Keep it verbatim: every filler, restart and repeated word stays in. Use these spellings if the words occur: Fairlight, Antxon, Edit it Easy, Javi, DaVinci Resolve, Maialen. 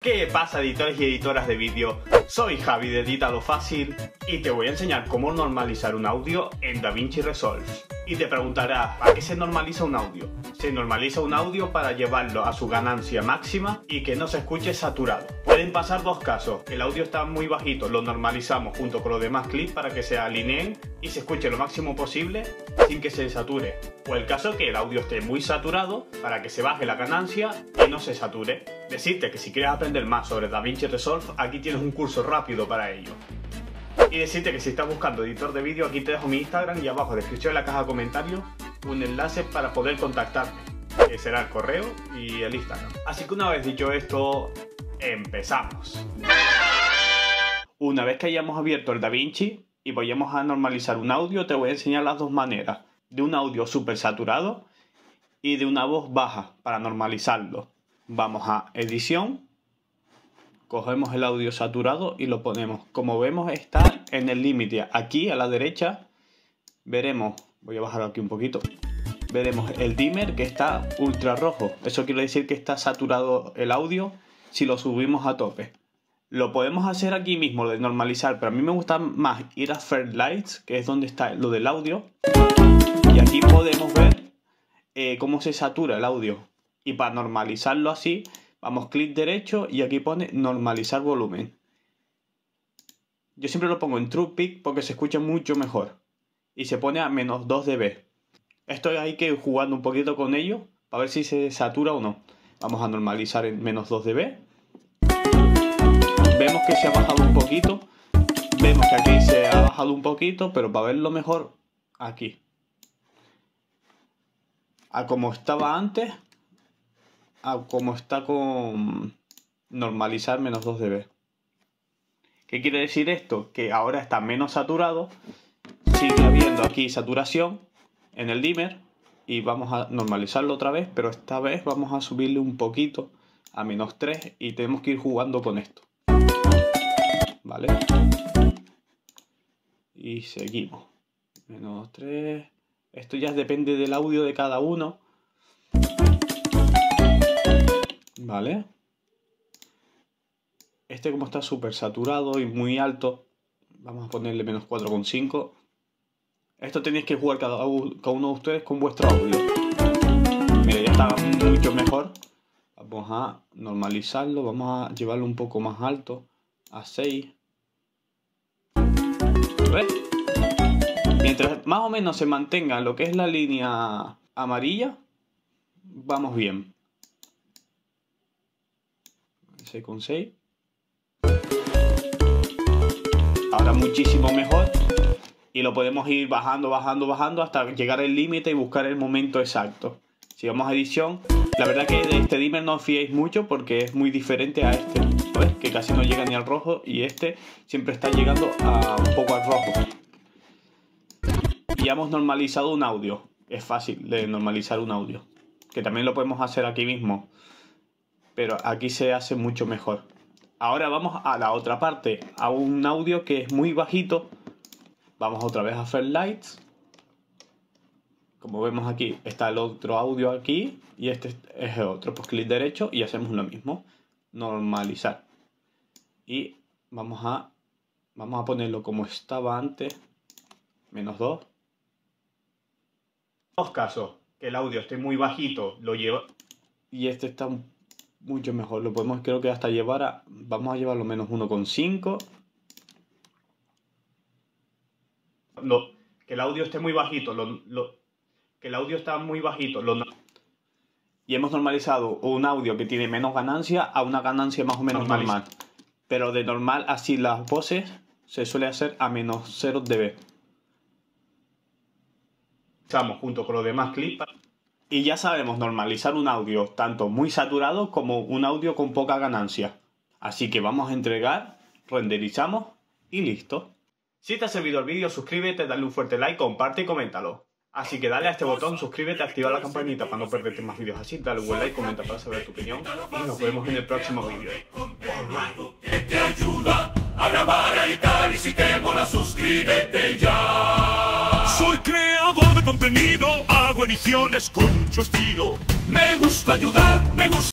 ¿Qué pasa, editores y editoras de vídeo? Soy Javi de Edita lo Fácil y te voy a enseñar cómo normalizar un audio en DaVinci Resolve. Y te preguntarás, ¿para qué se normaliza un audio? Se normaliza un audio para llevarlo a su ganancia máxima y que no se escuche saturado. Pueden pasar dos casos: el audio está muy bajito, lo normalizamos junto con los demás clips para que se alineen y se escuche lo máximo posible sin que se sature. O el caso que el audio esté muy saturado para que se baje la ganancia y no se sature. Decirte que si quieres aprender más sobre DaVinci Resolve, aquí tienes un curso rápido para ello. Y decirte que si estás buscando editor de vídeo, aquí te dejo mi Instagram y abajo en la descripción de la caja de comentarios un enlace para poder contactarme, que será el correo y el Instagram. Así que una vez dicho esto, empezamos. Una vez que hayamos abierto el DaVinci y vayamos a normalizar un audio, te voy a enseñar las dos maneras: de un audio súper saturado y de una voz baja. Para normalizarlo, vamos a edición, cogemos el audio saturado y lo ponemos. Como vemos, está en el límite. Aquí a la derecha veremos, voy a bajar aquí un poquito, veremos el dimmer que está ultra rojo. Eso quiere decir que está saturado el audio. Si lo subimos a tope, lo podemos hacer aquí mismo, lo de normalizar, pero a mí me gusta más ir a Fairlight, que es donde está lo del audio, y aquí podemos ver eh, cómo se satura el audio. Y para normalizarlo así, vamos clic derecho y aquí pone normalizar volumen. Yo siempre lo pongo en True Peak porque se escucha mucho mejor y se pone a menos dos decibelios. Esto hay que ir jugando un poquito con ello para ver si se satura o no. Vamos a normalizar en menos dos decibelios. Vemos que se ha bajado un poquito. Vemos que aquí se ha bajado un poquito, pero para verlo mejor, aquí. A como estaba antes, a como está con normalizar menos dos decibelios. ¿Qué quiere decir esto? Que ahora está menos saturado. Sigue habiendo aquí saturación en el dimmer. Y vamos a normalizarlo otra vez, pero esta vez vamos a subirle un poquito a menos tres y tenemos que ir jugando con esto. Vale. Y seguimos. Menos tres. Esto ya depende del audio de cada uno. Vale. Este, como está súper saturado y muy alto, vamos a ponerle menos cuatro coma cinco. Esto tenéis que jugar cada uno de ustedes con vuestro audio. Mira, ya está mucho mejor. Vamos a normalizarlo, vamos a llevarlo un poco más alto, a seis. ¿Ves? Mientras más o menos se mantenga lo que es la línea amarilla, vamos bien. seis coma seis. Ahora muchísimo mejor. Y lo podemos ir bajando, bajando, bajando hasta llegar al límite y buscar el momento exacto. Si vamos a edición, la verdad que de este dimmer no os fiéis mucho porque es muy diferente a este, ¿ves? Que casi no llega ni al rojo, y este siempre está llegando a un poco al rojo. Y ya hemos normalizado un audio. Es fácil de normalizar un audio, que también lo podemos hacer aquí mismo, pero aquí se hace mucho mejor. Ahora vamos a la otra parte, a un audio que es muy bajito. Vamos otra vez a Fairlight. Como vemos aquí, está el otro audio aquí y este es el otro. Pues clic derecho y hacemos lo mismo. Normalizar. Y vamos a, vamos a ponerlo como estaba antes. Menos dos. Dos casos. Que el audio esté muy bajito, lo lleva. Y este está mucho mejor. Lo podemos, creo que hasta llevar a... Vamos a llevarlo menos uno coma cinco. Lo, que el audio esté muy bajito, lo, lo, que el audio está muy bajito, lo, y hemos normalizado un audio que tiene menos ganancia a una ganancia más o menos normal. Pero de normal, así las voces se suele hacer a menos cero decibelios. Estamos junto con los demás clips y ya sabemos normalizar un audio tanto muy saturado como un audio con poca ganancia. Así que vamos a entregar, renderizamos y listo. Si te ha servido el vídeo, suscríbete, dale un fuerte like, comparte y coméntalo. Así que dale a este botón, suscríbete, activa la campanita para no perderte más vídeos así, dale un buen like, comenta para saber tu opinión y nos vemos en el próximo vídeo. Que te ayuda a grabar, a editar, y si te mola, suscríbete ya. Soy creador de contenido, hago ediciones con mucho estilo. Me gusta ayudar, me gusta.